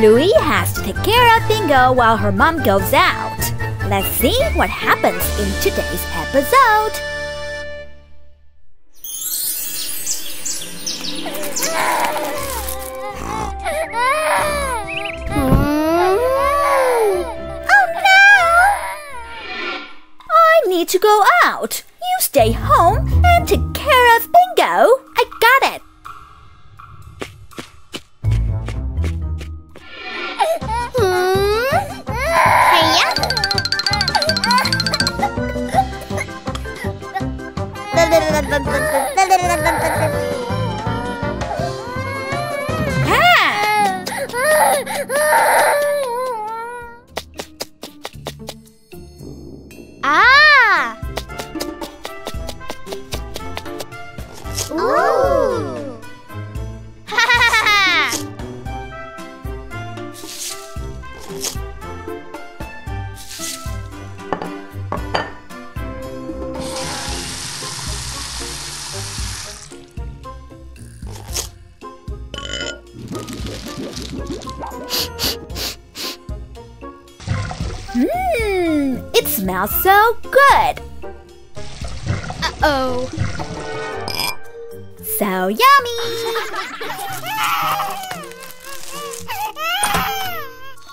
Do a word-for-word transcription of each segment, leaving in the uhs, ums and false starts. Bluey has to take care of Bingo while her mom goes out. Let's see what happens in today's episode. Oh no! I need to go out. You stay home and take care of Bingo. I got it. Ah! Ooh! Ha ha ha! Mmm, it smells so good. Uh-oh. So yummy.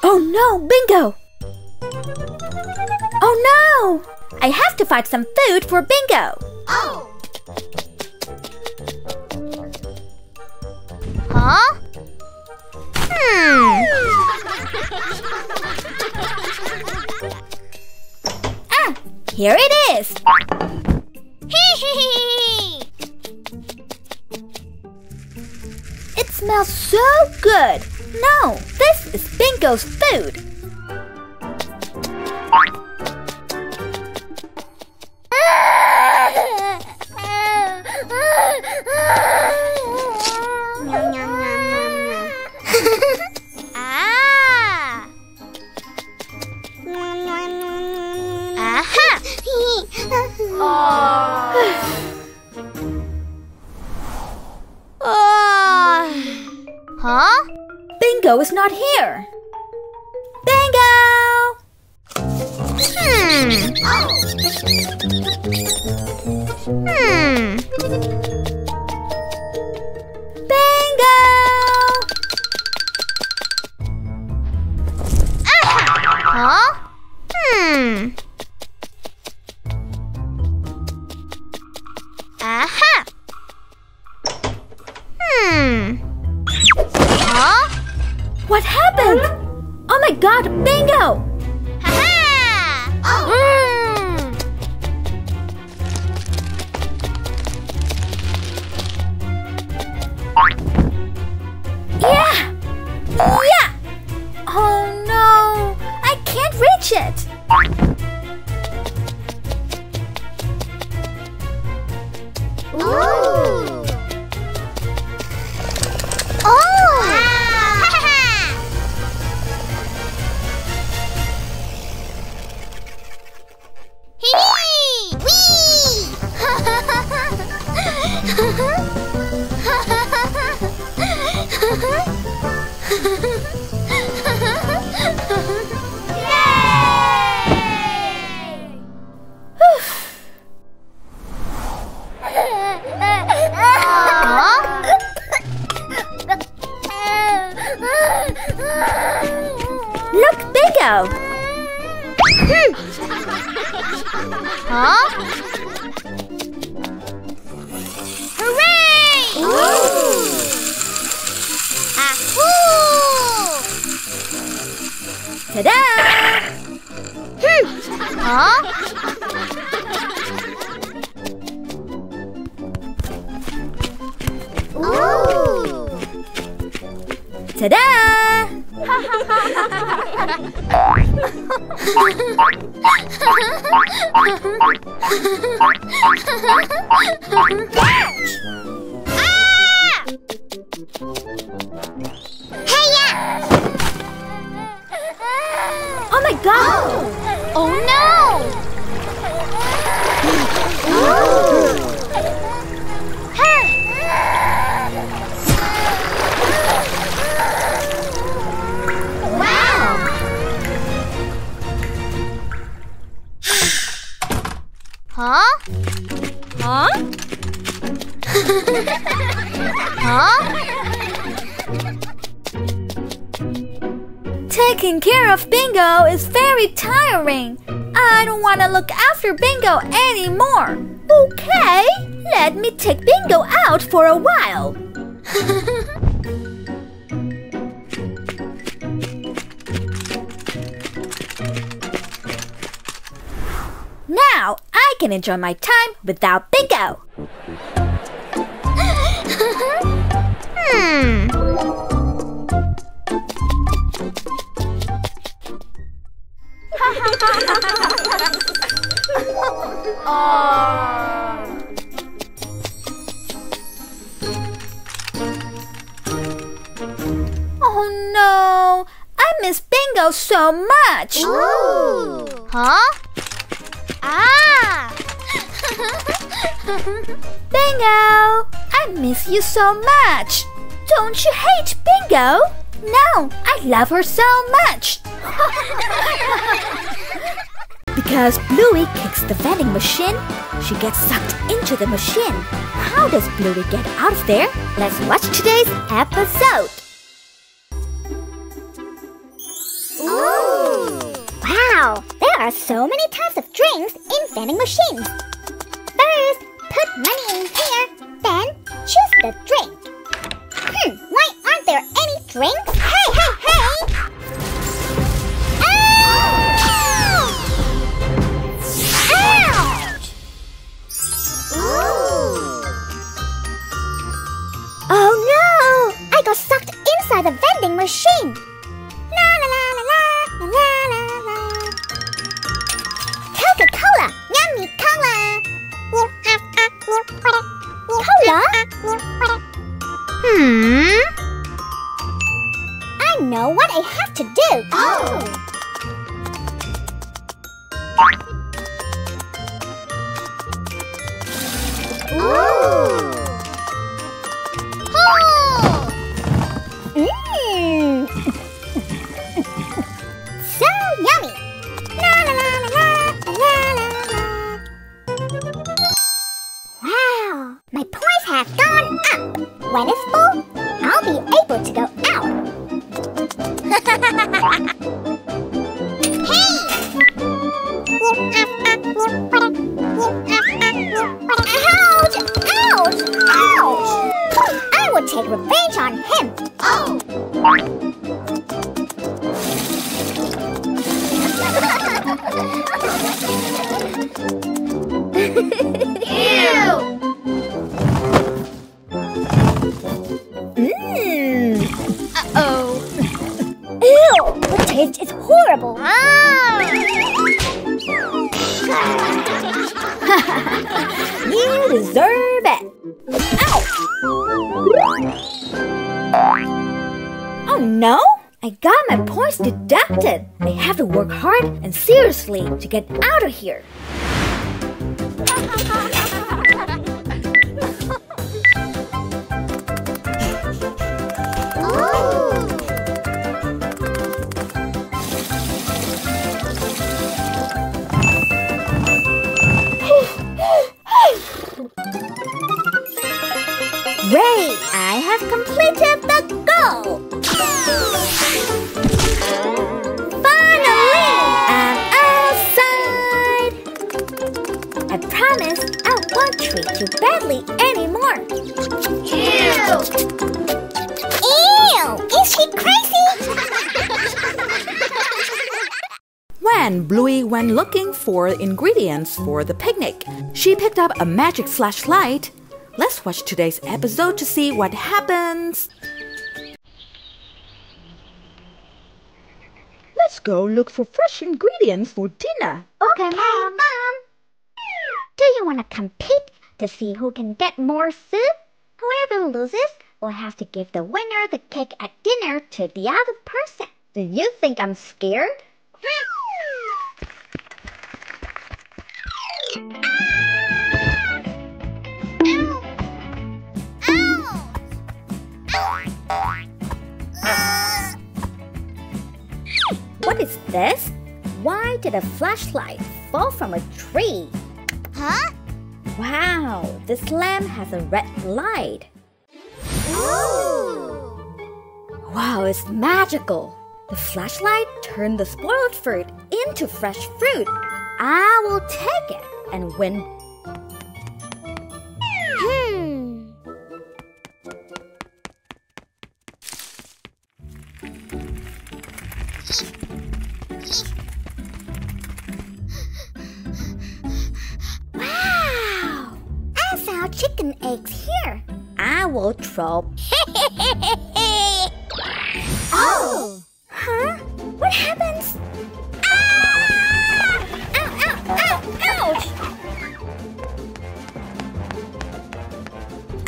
Oh no, Bingo. Oh no, I have to find some food for Bingo. Oh. Huh? Ah, here it is. It smells so good. No, this is Bingo's food. Huh? Bingo is not here. Bingo! Hmm. Hmm. Bingo! Uh-huh. Huh? Hmm. Aha! Hmm. Huh? What happened? Oh my god, Bingo! Ha ha! Oh. Mm. Yeah! Yeah! Oh no! I can't reach it! Look, Bingo! Hmm. Huh? Hooray! Ooh! Ahoo! Ta-da! Hmm. Huh? Ooh! Ta-da! Catch! Huh? Taking care of Bingo is very tiring. I don't want to look after Bingo anymore. Okay, let me take Bingo out for a while. Now I can enjoy my time without Bingo. hmm. uh... Oh no! I miss Bingo so much. Ooh. Huh? Ah! Bingo! I miss you so much. Don't you hate Bingo? No, I love her so much. Because Bluey kicks the vending machine, she gets sucked into the machine. How does Bluey get out of there? Let's watch today's episode. Ooh! Wow! There are so many types of drinks in vending machines. First, put money in here, then choose the drink. Hmm, why aren't there any drinks? Hey, hey, hey! Ouch! Ouch! Ooh. Oh no! I got sucked inside the vending machine. La la la la la la la la. Coca-Cola, yummy cola. Cola? Hmm. I know what I have to do. Oh. Ooh. Oh. Mmm. So yummy. La la la la la la la. Wow. My points have gone up. When it's full, I'll be able to go out. Hey! Ouch! Ouch! Ouch! I will take revenge on him. Oh! Ew! Oh. Ew! The taste is horrible! Oh. You deserve it! Ow! Oh no! I got my points deducted! I have to work hard and seriously to get out of here! Great! I have completed the goal! Finally! I'm outside! I promise I won't treat you badly anymore! Ew! Ew! Is she crazy? When Bluey went looking for ingredients for the picnic, she picked up a magic flashlight. Let's watch today's episode to see what happens. Let's go look for fresh ingredients for dinner. Okay, okay Mom. Mom. Do you want to compete to see who can get more soup? Whoever loses will have to give the winner the cake at dinner to the other person. Do you think I'm scared? What is this? Why did a flashlight fall from a tree? Huh? Wow, this lamp has a red light. Ooh. Wow, it's magical. The flashlight turned the spoiled fruit into fresh fruit. I will take it and win. Hmm. Wow! I found chicken eggs here. I will throw. Oh! Huh? What happens? Ah! Ow, ow, ow,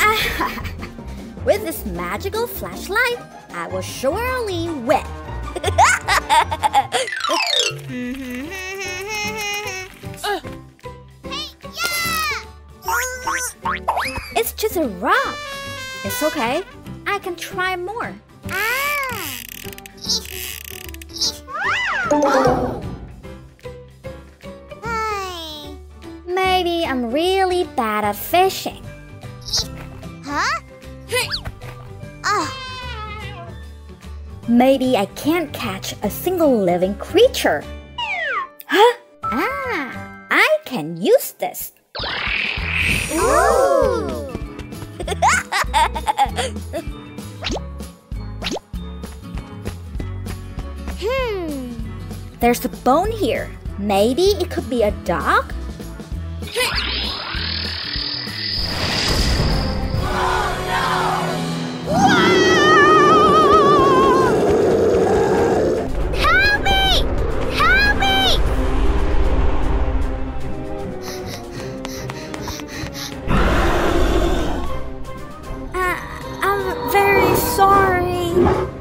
ouch! Ah, with this magical flashlight, I will surely win. uh. Hey, yeah! It's just a rock. It's okay. I can try more. Ah! Oh. Hi. Maybe I'm really bad at fishing. Huh? Oh. Maybe I can't catch a single living creature. Huh? Ah, I can use this. Ooh. Hmm. There's a bone here. Maybe it could be a dog? Oh no! Whoa! Help me! Help me! Uh, I'm very sorry.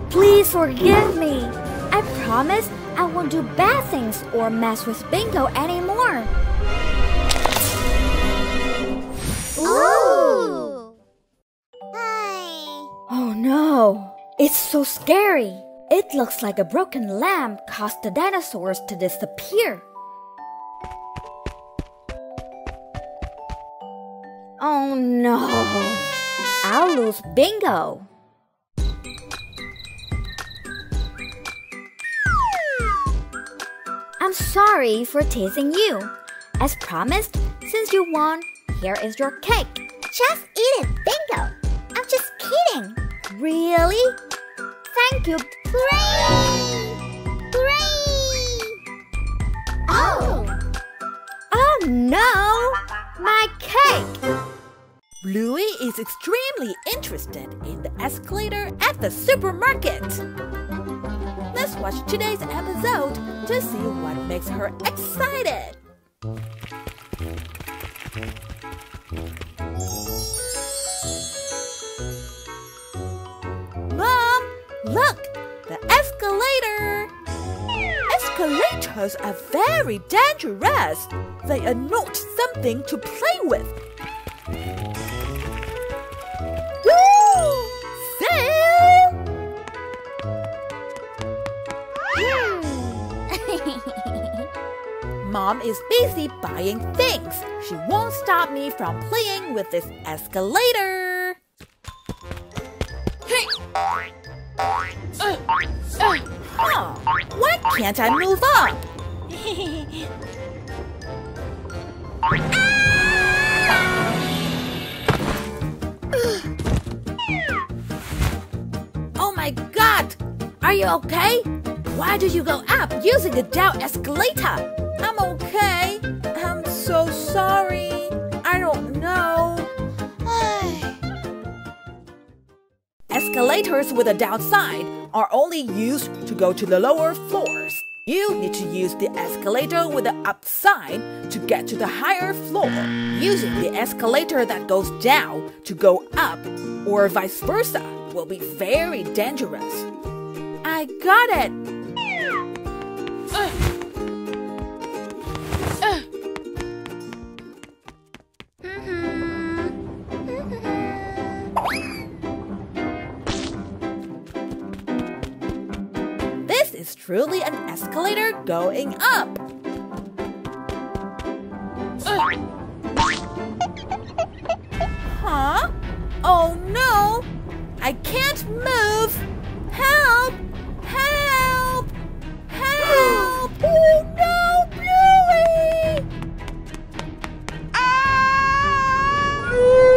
Please forgive me. I promise I won't do bad things or mess with Bingo anymore. Ooh! Hi. Oh no, it's so scary. It looks like a broken lamp caused the dinosaurs to disappear. Oh no, I'll lose Bingo. I'm sorry for teasing you. As promised, since you won, here is your cake. Just eat it, Bingo. I'm just kidding. Really? Thank you. Hooray! Hooray! Oh! Oh no! My cake! Bluey is extremely interested in the escalator at the supermarket. Let's watch today's episode to see what makes her excited. Mom, look! The escalator! Escalators are very dangerous. They are not something to play with. Mom is busy buying things. She won't stop me from playing with this escalator. Hey. Uh, uh, oh, why can't I move up? Ah! Oh my God! Are you okay? Why do you go up using a down escalator? I'm okay. I'm so sorry. I don't know. Escalators with a downside are only used to go to the lower floors. You need to use the escalator with the upside to get to the higher floor. Using the escalator that goes down to go up or vice versa will be very dangerous. I got it. Uh. Truly an escalator going up. Uh. Huh? Oh no! I can't move! Help! Help! Help! Oh no, Bluey! Ah! Bluey!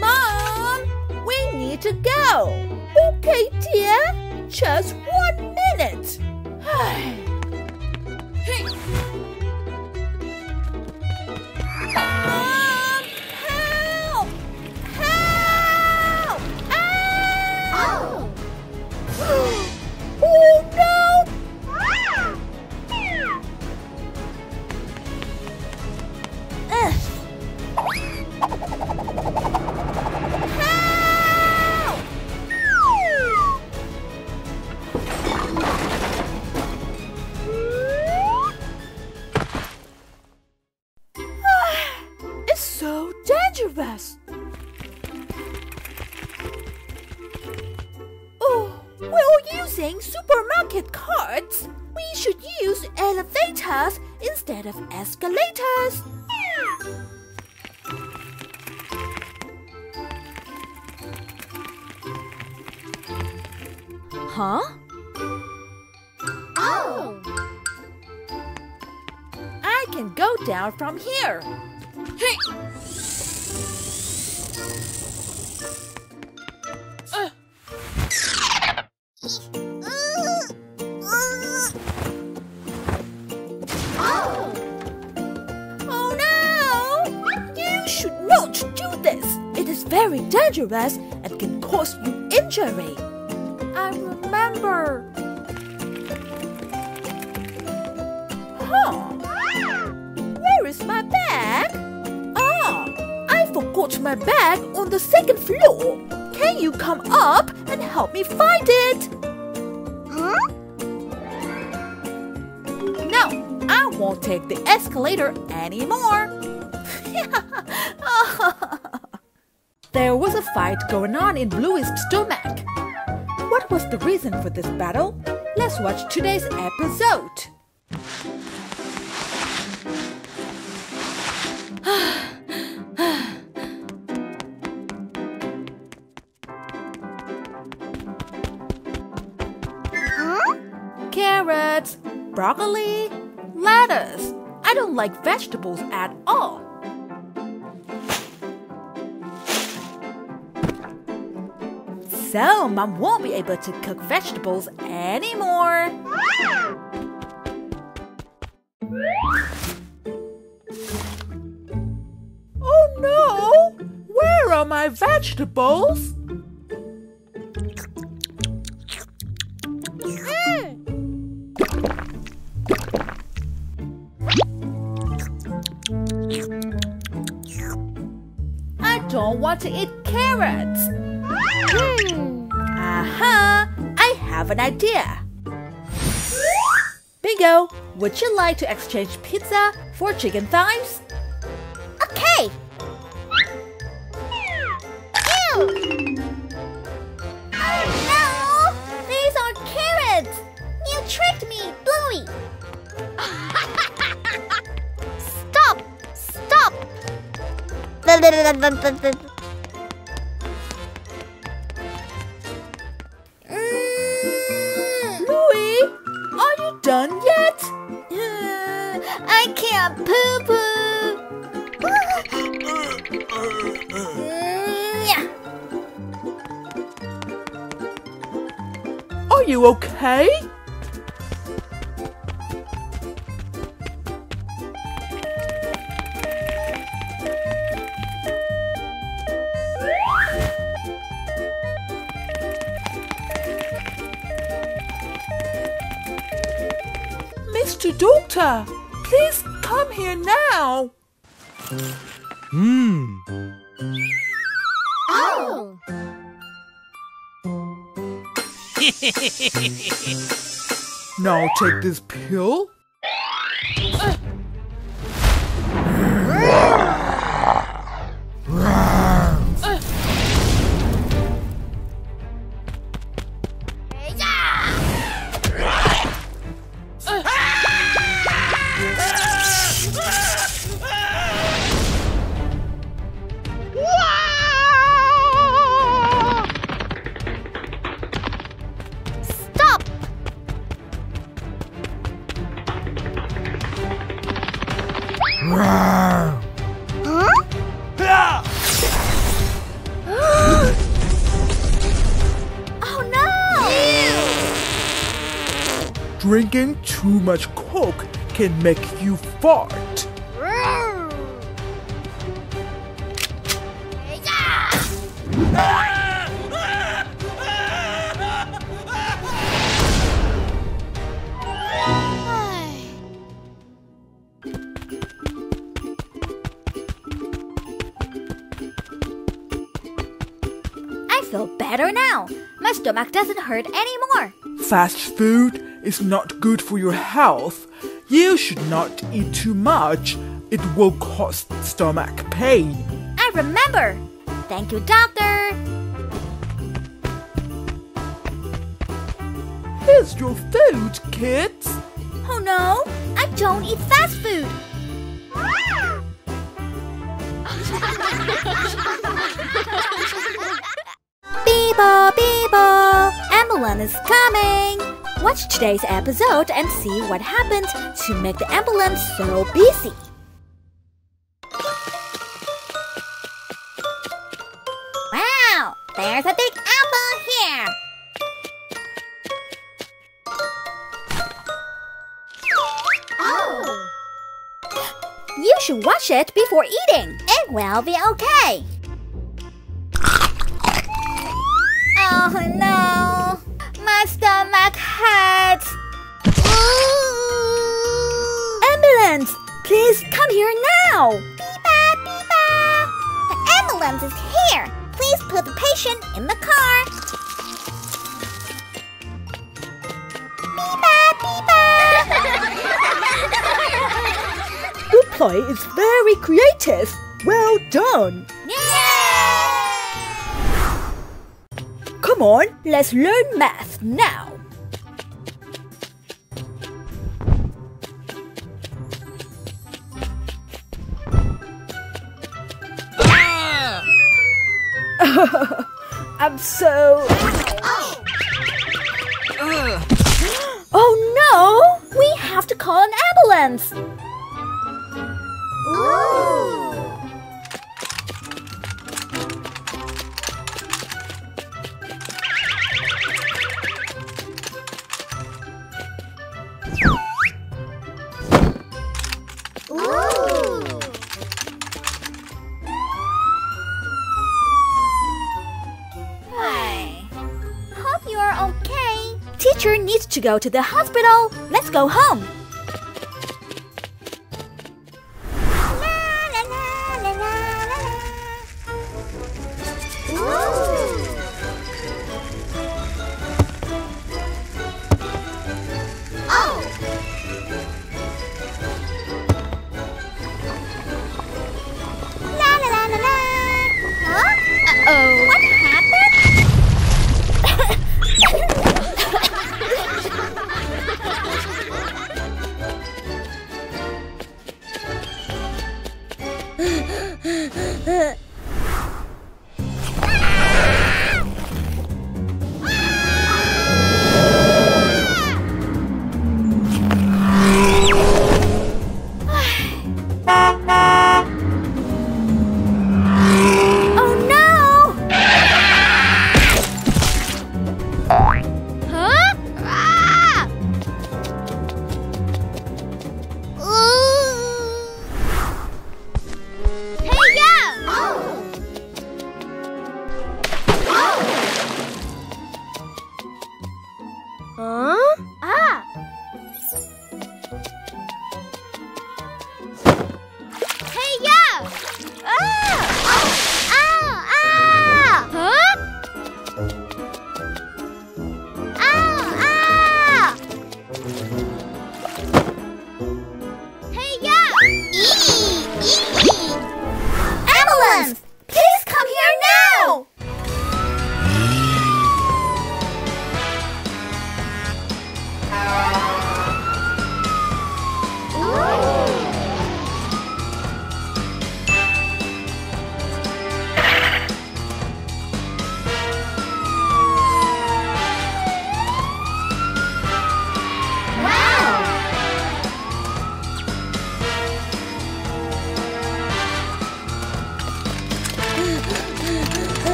Mom, we need to go. Okay, dear. Just one minute. Hey. Mom, help! Help! Ow! Oh. Oh no! Oh, we're all using supermarket carts. We should use elevators instead of escalators. Huh? Oh! I can go down from here. Very dangerous and can cause you injury. I remember. Huh? Where is my bag? Ah, I forgot my bag on the second floor. Can you come up and help me find it? Huh? No, I won't take the escalator anymore. There was a fight going on in Bluey's stomach. What was the reason for this battle? Let's watch today's episode. Huh? Carrots, broccoli, lettuce. I don't like vegetables at all. So, Mom won't be able to cook vegetables anymore. Oh no! Where are my vegetables? I don't want to eat carrots. Hmm. Aha! I have an idea! Bingo! Would you like to exchange pizza for chicken thighs? Okay! Ew! Oh no! These are carrots! You tricked me, Bluey! Stop! Stop! Done yet? Uh, I can't poo-poo. Mm-hmm. Are you okay? Doctor, please come here now. Hmm. Oh. Now take this pill. Uh. Drinking too much Coke can make you fart. I feel better now. My stomach doesn't hurt anymore. Fast food is not good for your health. You should not eat too much. It will cause stomach pain. I remember. Thank you, doctor. Here's your food, kids. Oh no, I don't eat fast food. Beebo, beebo, ambulance is coming. Watch today's episode and see what happened to make the ambulance so busy. Wow! There's a big apple here! Oh! You should wash it before eating. It will be okay. Oh no! My stomach hurts. Ambulance, please come here now. Beeba, beeba. The ambulance is here. Please put the patient in the car. Beeba, beeba. Your play is very creative. Well done. Yay! Come on, let's learn math now. Ah! I'm so... Oh. Oh no! We have to call an ambulance! Ooh. To go to the hospital. Let's go home. La, la, la, la, la, la. Oh. La la la la la. Huh? Uh oh. What happened? Oh!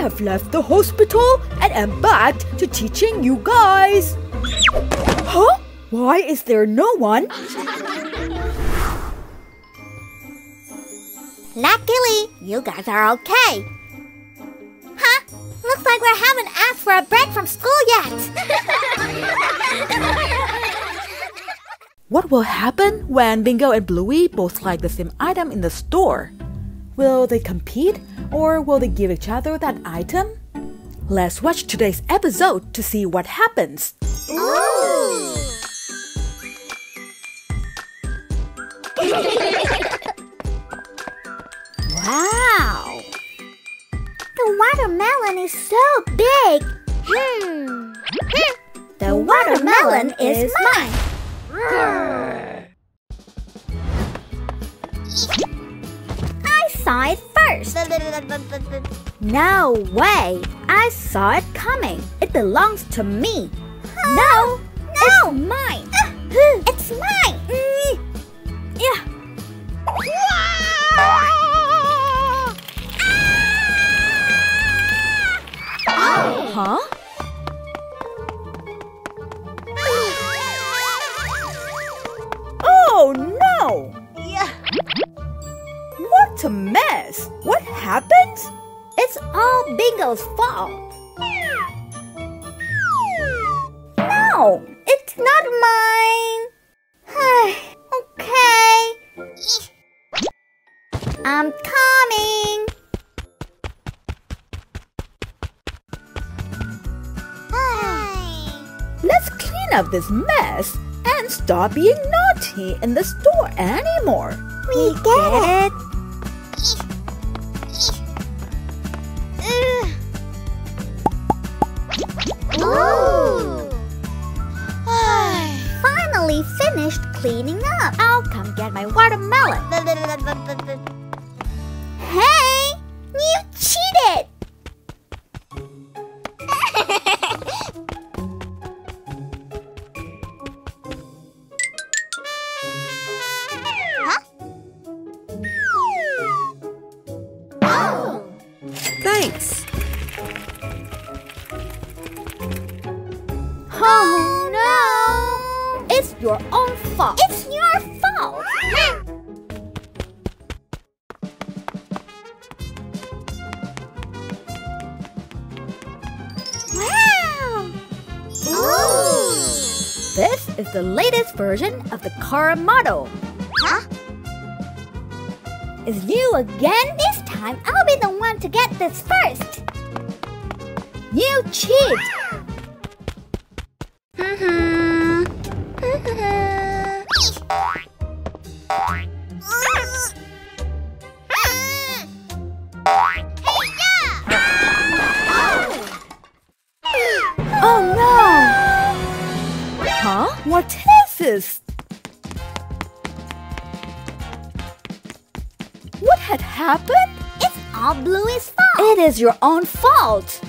have left the hospital and am back to teaching you guys. Huh? Why is there no one? Luckily, you guys are okay. Huh? Looks like we haven't asked for a break from school yet. What will happen when Bingo and Bluey both like the same item in the store? Will they compete or will they give each other that item? Let's watch today's episode to see what happens. Ooh. Wow! The watermelon is so big! Hmm. The watermelon is mine! I saw it first. No way! I saw it coming. It belongs to me. Huh? No, no, it's mine. Uh, it's mine. Mm. Yeah. Ah! Huh? Oh no! Yeah. What a mess! What happened? It's all Bingo's fault. No, it's not mine. Okay. I'm coming. Let's clean up this mess and stop being naughty in the store anymore. We get it. Ooh. Finally finished cleaning up. I'll come get my watermelon. Hey, you cheated. Thanks. Oh no! It's your own fault. It's your fault. Wow! Ooh. This is the latest version of the car model. Huh? It's you again? This time I'll be the one to get this first. You cheat! Mm-hmm. Mm-hmm. Oh no! Huh? What is this? What had happened? It's all Bluey's fault. It is your own fault.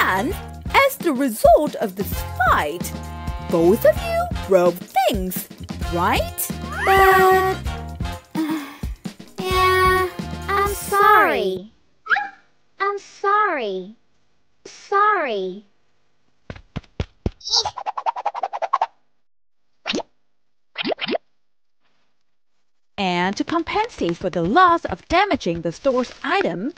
And as the result of this fight, both of you broke things, right? But... Uh, yeah, I'm sorry. I'm sorry. Sorry. And to compensate for the loss of damaging the store's items,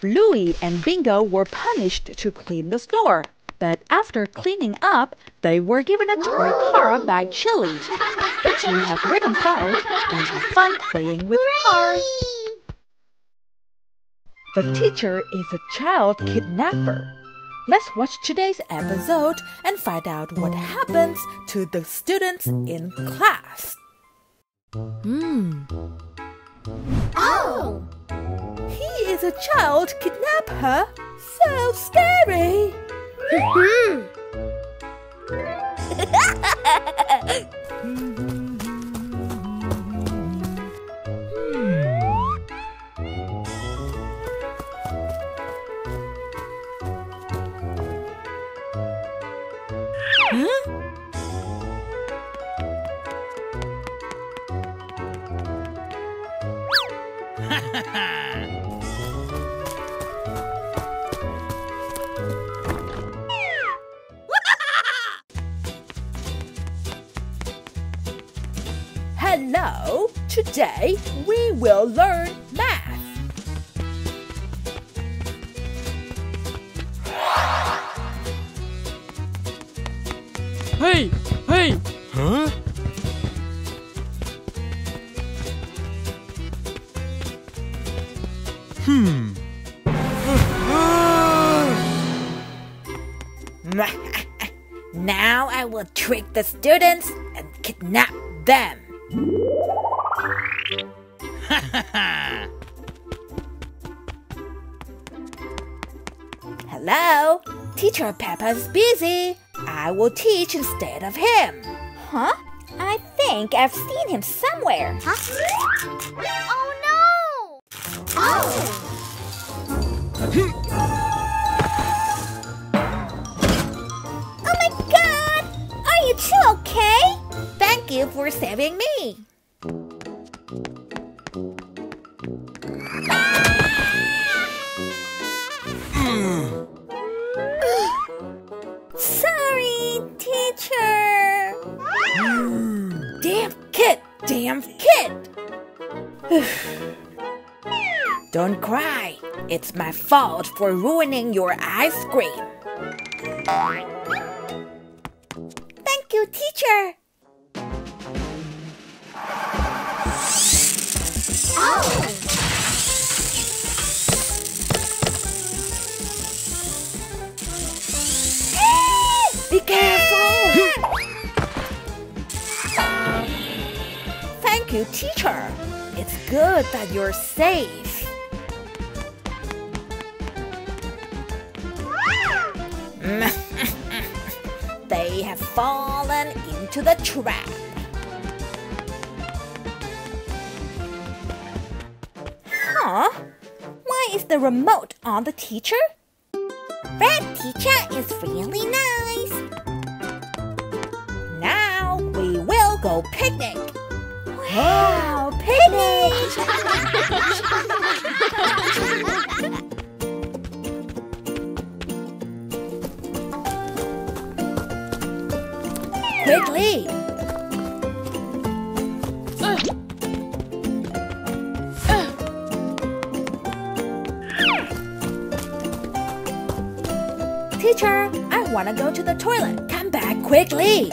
Bluey and Bingo were punished to clean the store. But after cleaning up, they were given a toy car by Chili. The two have reconciled and have fun playing with cars. The teacher is a child kidnapper. Let's watch today's episode and find out what happens to the students in class. Hmm. Oh! He is a child kidnapper. So scary. Huh? Today we will learn math. Hey, hey, huh? Hmm. Now I will trick the students and kidnap them. Ha ha ha! Hello? Teacher Peppa's busy. I will teach instead of him. Huh? I think I've seen him somewhere. Huh? Oh no! Oh! Oh my god! Are you two okay? Thank you for saving me. Sorry, teacher. Damn kid, damn kid. Don't cry. It's my fault for ruining your ice cream. Thank you, teacher. Oh! Be careful! Thank you, teacher. It's good that you're safe. They have fallen into the trap. Huh? Why is the remote on the teacher? That teacher is really nice. Now we will go picnic. Wow, picnic! Quickly! Uh. Teacher, I want to go to the toilet. Come back quickly.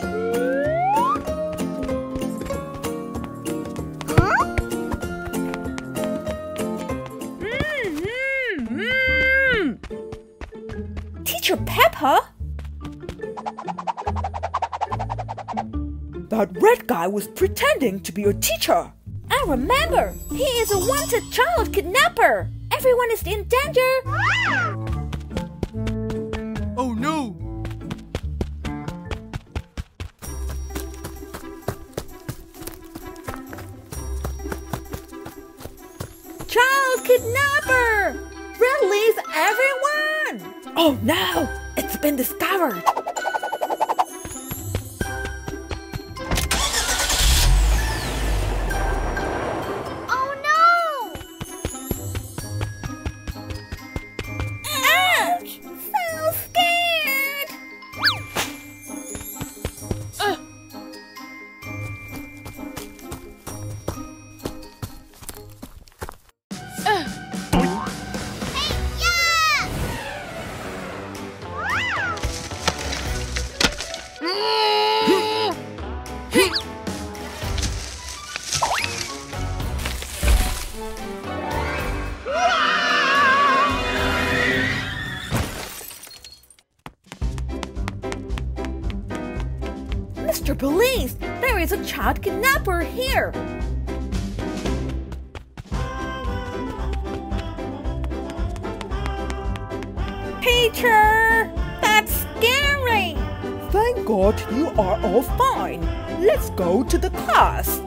Huh? Mm-hmm, mm. Teacher Peppa? That red guy was pretending to be your teacher. I remember. He is a wanted child kidnapper. Everyone is in danger. Kidnapper! Release everyone! Oh no! It's been discovered! Oh no! Ouch! So scared! Uh. Mister Police, there is a child kidnapper here. Teacher, that's scary. Thank God you are all fine. Let's go to the class.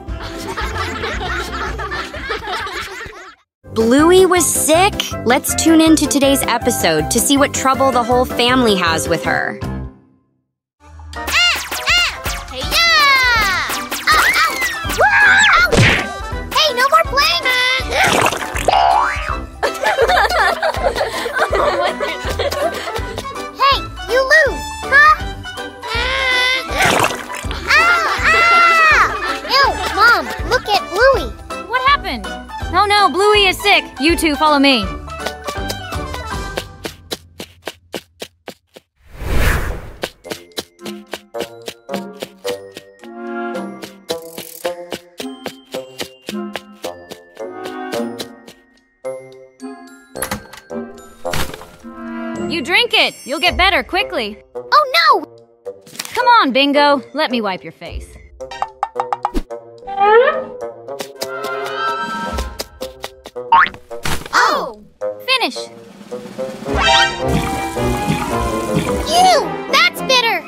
Bluey was sick? Let's tune into today's episode to see what trouble the whole family has with her. Look at Bluey! You two, follow me. You drink it. You'll get better quickly. Oh, no! Come on, Bingo. Let me wipe your face. Oh! Finish! Ew! That's bitter!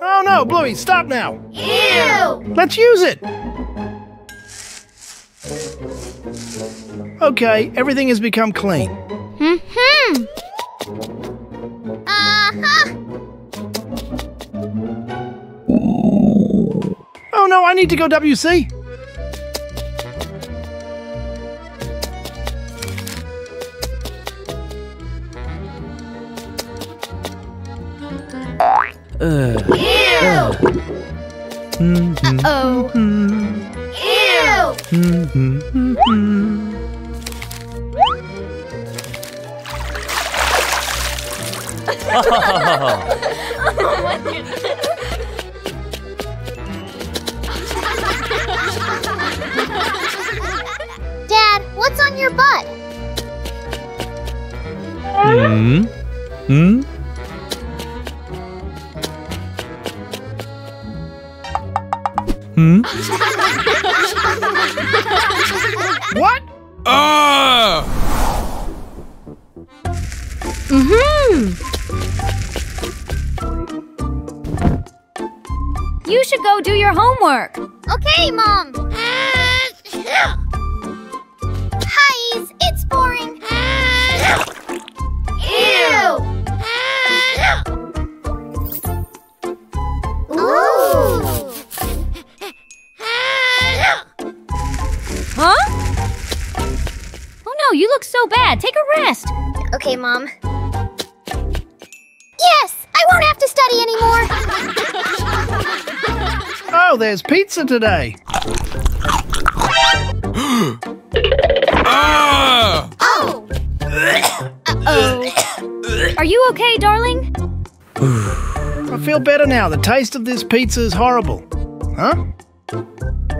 Oh no, Bluey, stop now! Ew! Let's use it! Okay, everything has become clean. Mm-hmm! Oh no, I need to go W C. Uh, Ew! Mm-hmm. Uh-oh. Mm-hmm. Ew! Mm-hmm. Mm-hmm. Dad, what's on your butt? Hmm? Hmm? Hmm? What? Ah! Mm-hmm. You should go do your homework. Okay, Mom. Highs, it's boring. Ew! Ooh! Huh? Oh no, you look so bad. Take a rest. Okay, Mom. Yes! I won't have to study anymore! Oh, there's pizza today. Ah! Oh! Uh-oh. Are you okay, darling? I feel better now. The taste of this pizza is horrible. Huh?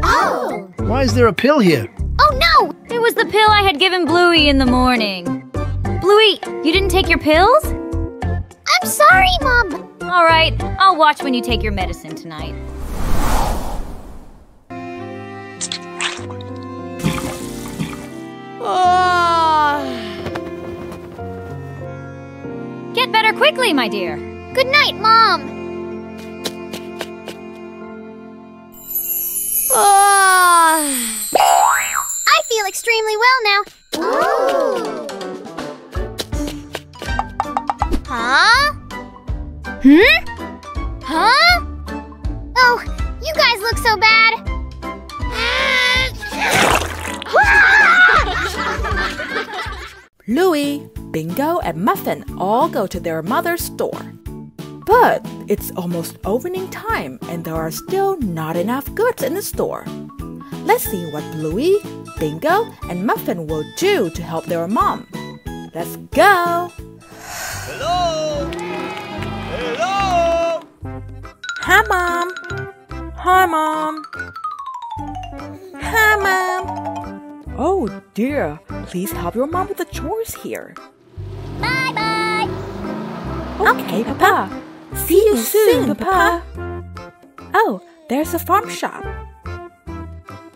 Oh! Why is there a pill here? Oh, no! It was the pill I had given Bluey in the morning. Bluey, you didn't take your pills? I'm sorry, Mom. All right, I'll watch when you take your medicine tonight. Get better quickly, my dear. Good night, Mom. I feel extremely well now. Ooh. Huh? Hmm? Huh? Oh, you guys look so bad. Bluey, Bingo, and Muffin all go to their mother's store. But it's almost opening time and there are still not enough goods in the store. Let's see what Bluey, Bingo, and Muffin will do to help their mom. Let's go! Hello! Hello! Hi, Mom! Hi, Mom! Hi, Mom! Oh dear, please help your mom with the chores here. Bye bye! Okay, okay Papa. Papa. See you soon, soon Papa. Papa. Oh, there's a farm shop.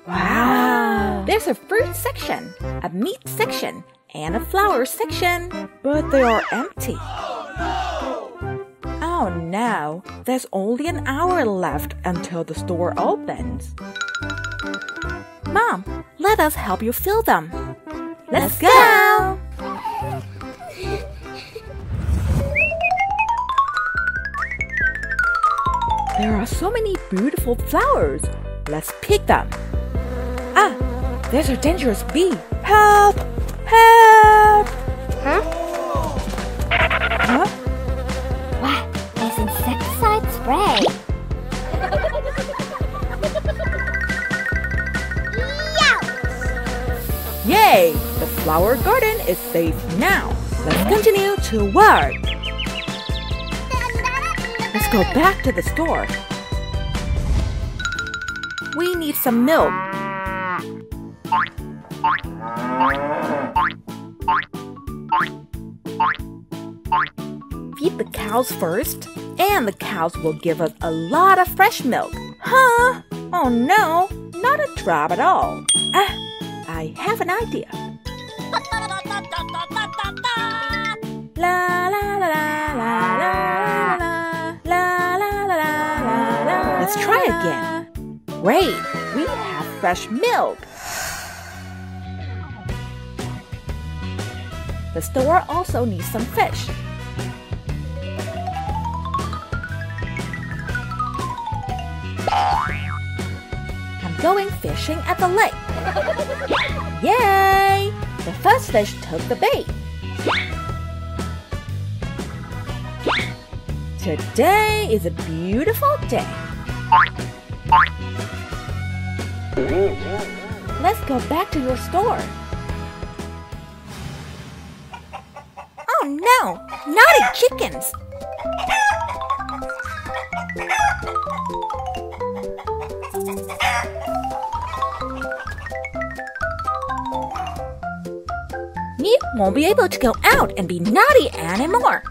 Wow! There's a fruit section, a meat section, and a flower section. But they are empty. Oh no! Oh no, there's only an hour left until the store opens. Mom, let us help you fill them. Let's, Let's go! go. There are so many beautiful flowers. Let's pick them. Ah, there's a dangerous bee. Help! Help! Huh? Huh? Wow, there's insecticide spray. Yay! The flower garden is safe now. Let's continue to work. Let's go back to the store. We need some milk. Feed the cows first, and the cows will give us a lot of fresh milk. Huh? Oh no, not a drop at all. Ah, I have an idea. La la la la la la la la la la la. Let's try again. Great, we have fresh milk. The store also needs some fish. I'm going fishing at the lake. Yay! The first fish took the bait. Today is a beautiful day. Let's go back to your store. No, naughty chickens! You won't be able to go out and be naughty anymore.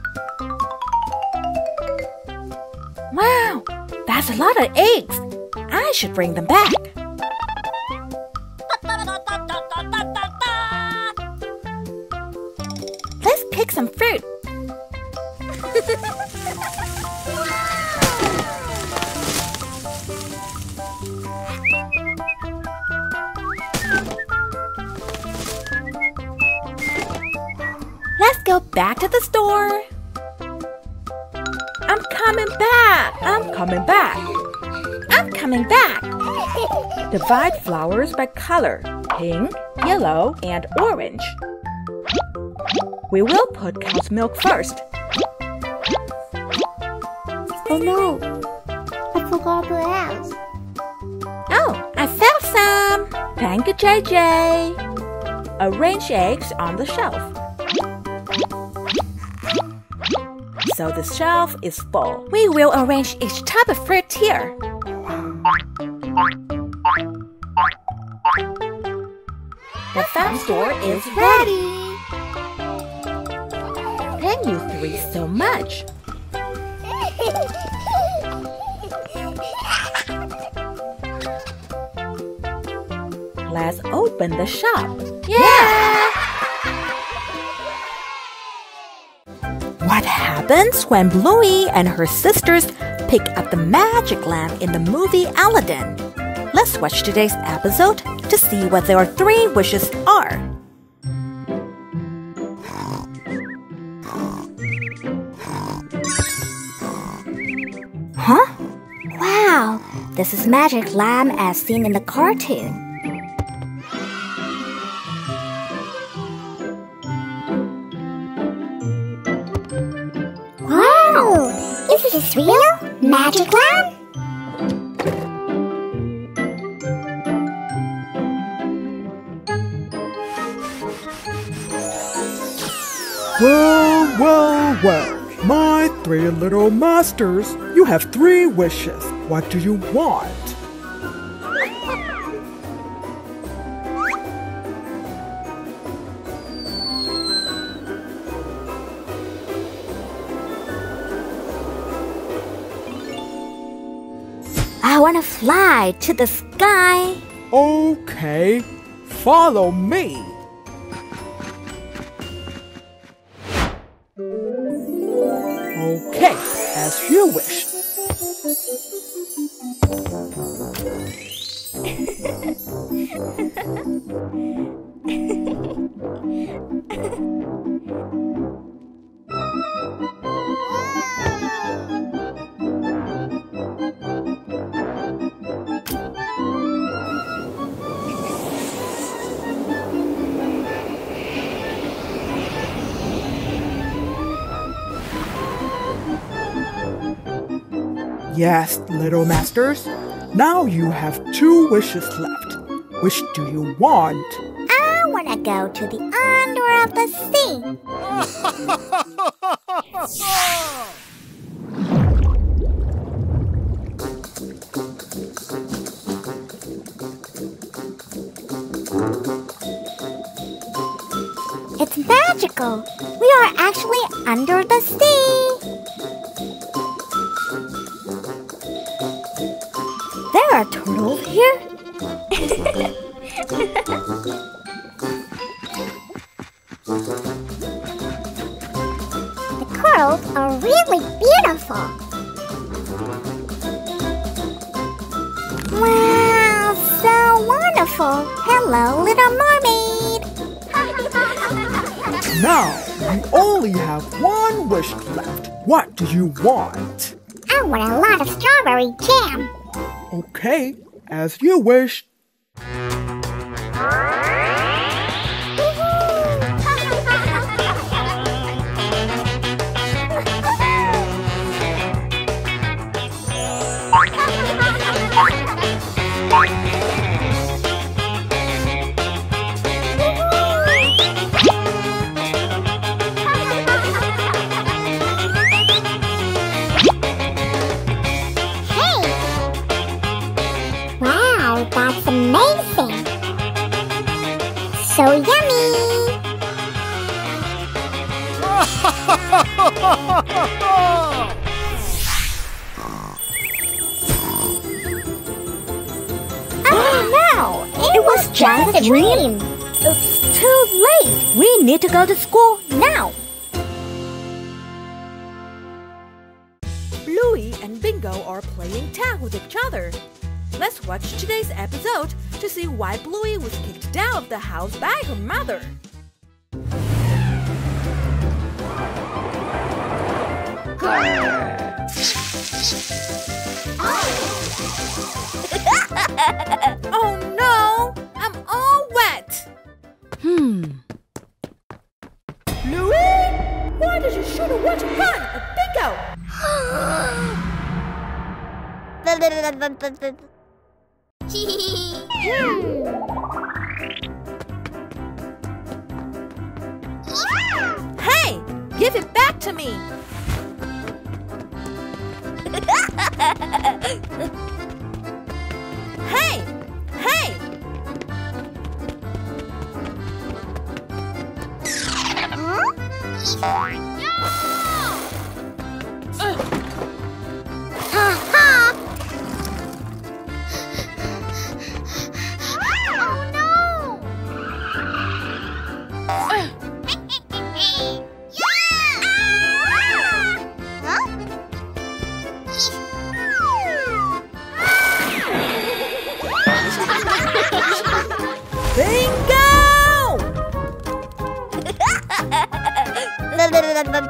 Wow, that's a lot of eggs. I should bring them back. Pick some fruit. Let's go back to the store. I'm coming back. I'm coming back. I'm coming back. Divide flowers by color: pink, yellow, and orange. We will put cow's milk first. Oh no, I forgot to ask. Oh, I found some. Thank you, J J. Arrange eggs on the shelf. So the shelf is full. We will arrange each type of fruit here. The farm store is ready. Thank you three so much. Let's open the shop. Yeah! What happens when Bluey and her sisters pick up the magic lamp in the movie Aladdin? Let's watch today's episode to see what their three wishes are. Huh? Wow, this is magic lamp as seen in the cartoon. Wow, is this real magic lamp? Well, well, well. My three little monsters, you have three wishes. What do you want? I want to fly to the sky. Okay, follow me. Okay, as you wish. Yes, little masters. Now you have two wishes left. Which do you want? I want wanna go to the under of the sea. It's magical. We are actually under the sea. There are turtles here. The corals are really beautiful. Wow, so wonderful. Hello, little mermaid. Now, you only have one wish left. What do you want? I want a lot of strawberry jam. Okay, as you wish. That's amazing! So yummy! Oh no! It, it was, was just, just a dream! It's too late! We need to go to school now! Bluey and Bingo are playing tag with each other. Let's watch today's episode to see why Bluey was kicked out of the house by her mother. Oh no! I'm all wet! Hmm. Bluey! Why did you shoot a water gun at Bingo? Hey! Give it back to me! Hey! Hey!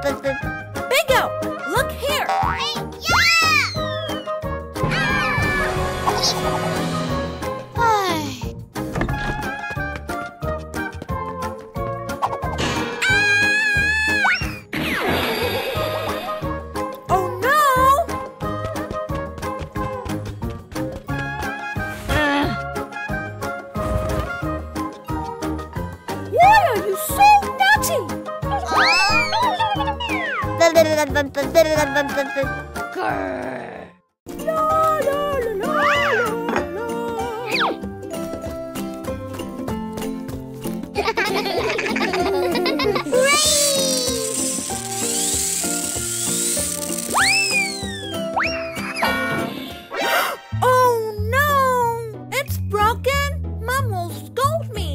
Bingo! Look here! Oh no! Why are you so naughty? La la la Oh no! It's broken! Mom will scold me!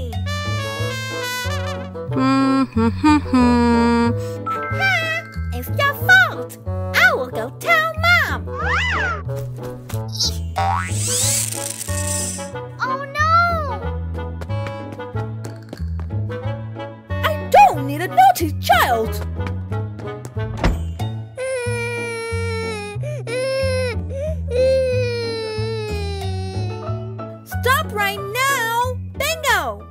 It's your fault! I will go tell Mom! Oh no! I don't need a naughty child! Stop right now! Bingo!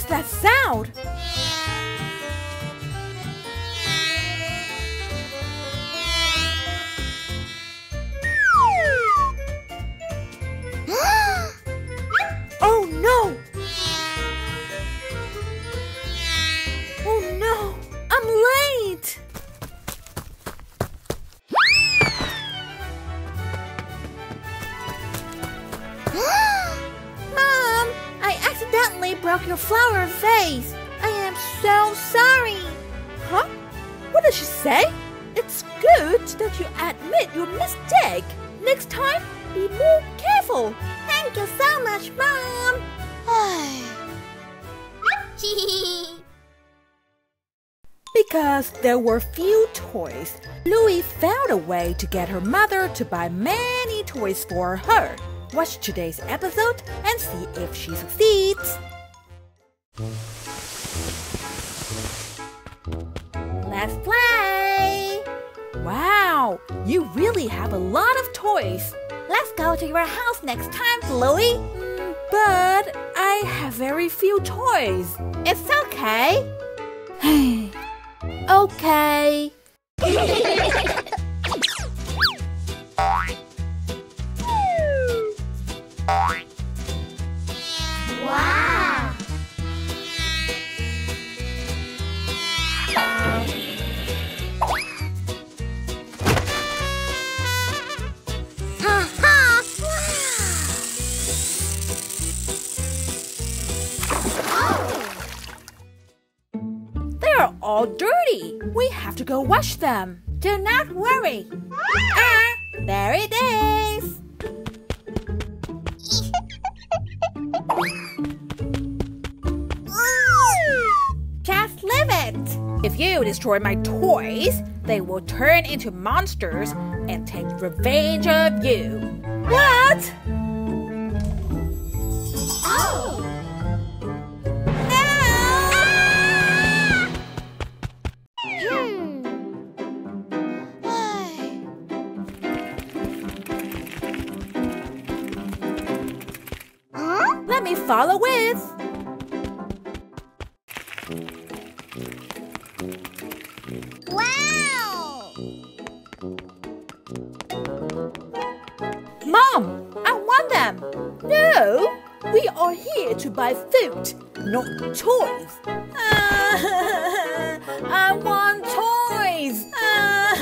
What's that sound? Oh no! Oh no! I'm late! Mom! I accidentally broke your flower vase! I am so sorry! Huh? What did she say? It's good that you admit your mistake! Next time, be more careful! Thank you so much, Mom! Because there were few toys, Bluey found a way to get her mother to buy many toys for her. Watch today's episode and see if she succeeds! Let's play! Wow! You really have a lot of toys! Let's go to your house next time, Bluey. Mm, but I have very few toys. It's okay. Okay. Wow. All dirty. We have to go wash them. Do not worry. Ah, there it is. Just leave it. If you destroy my toys, they will turn into monsters and take revenge of you. What? Oh! Let me follow with. Wow! Mom, I want them. No, we are here to buy food, not toys. Uh, I want toys. Uh,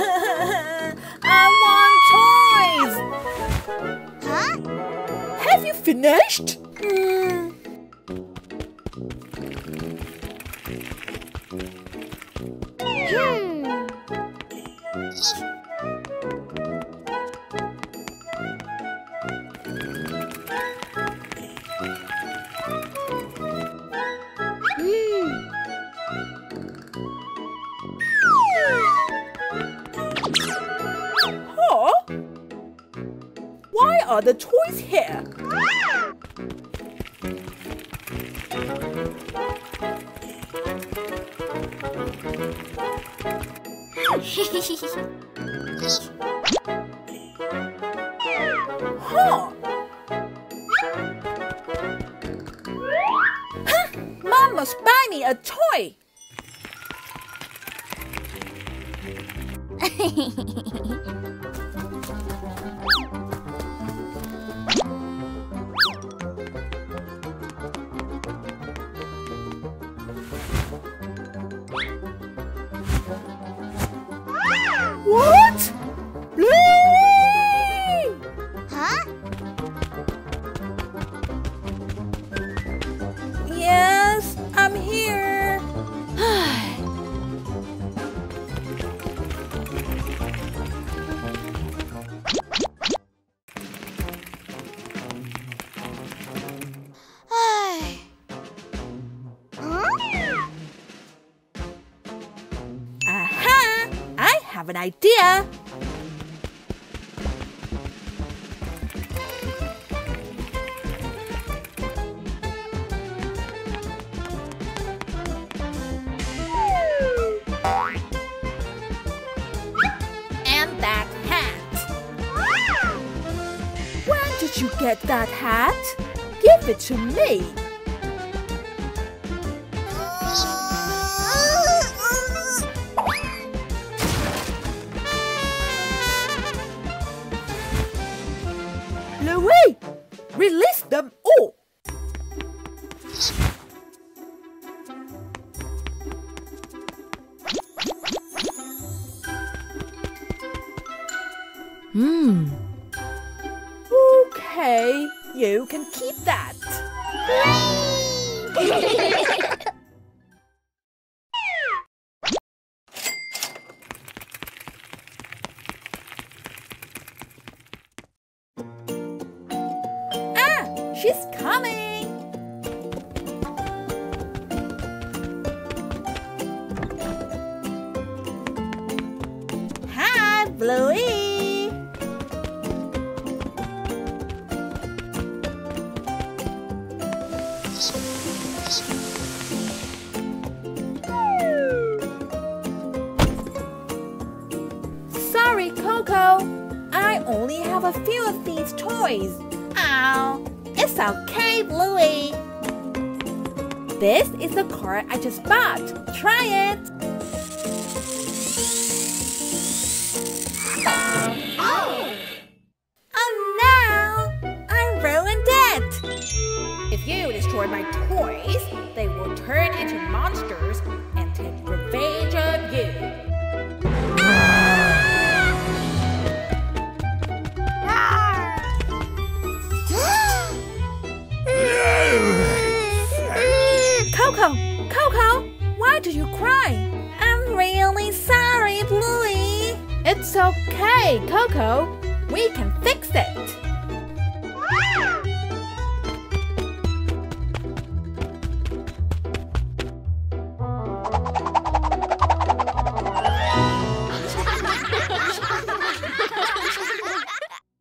I want toys. Huh? Have you finished? Mm. Hmm. Huh? Why are the toys here? Huh. Huh. Mom must buy me a toy. What? Bluey! Huh? Yes, I'm here. An idea. And that hat. When did you get that hat? Give it to me. Release them all! Hmm. Okay, you can keep that. Ah, she's coming. Hi, Bluey. I only have a few of these toys. Ow! It's okay, Bluey. This is the card I just bought. Try it. Oh! Oh no! I ruined it. If you destroy my toys, they will turn into monsters and take revenge on you. Coco, Coco, why do you cry? I'm really sorry, Bluey. It's okay, Coco. We can fix it.